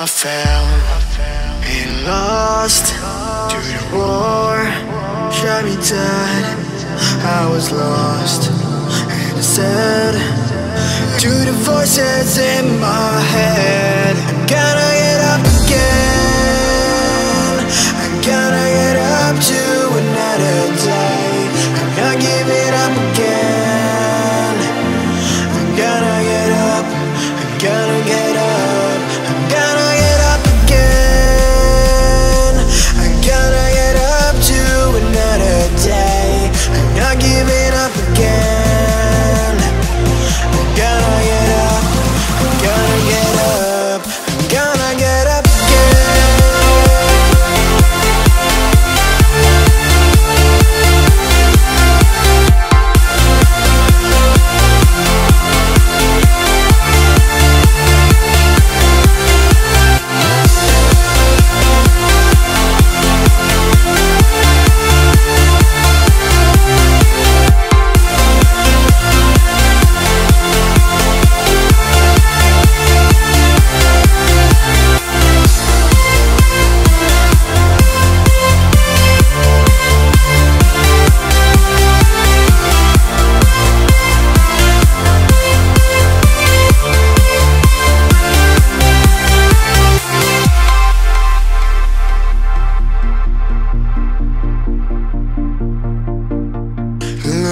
I fell and lost to the war. Shot me dead, I was lost and sad to the voices in my head. I'm gonna get up again, I'm gonna get up to another day. I'm gonna give it up again, I'm gonna get up, I'm gonna get up, I'm gonna get up again, I'm gonna get up to another day. I'm gonna give it up again.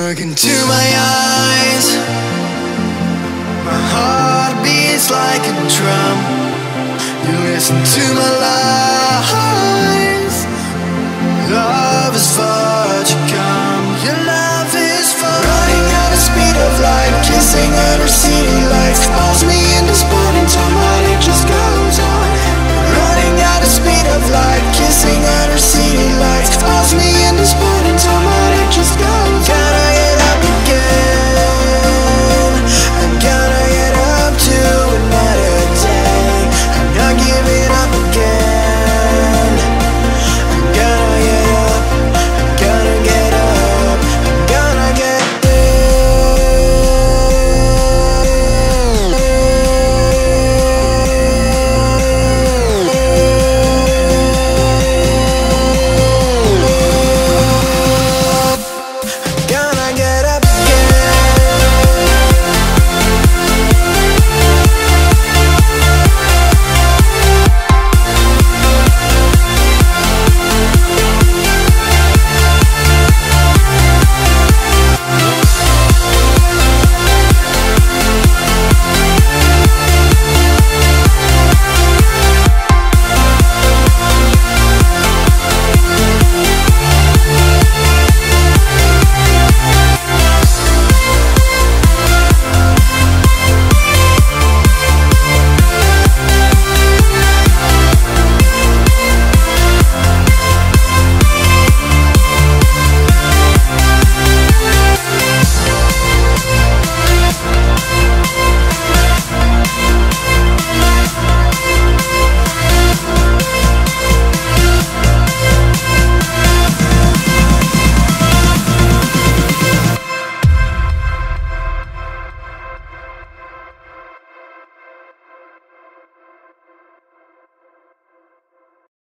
Look into my eyes, my heart beats like a drum. You listen to my life.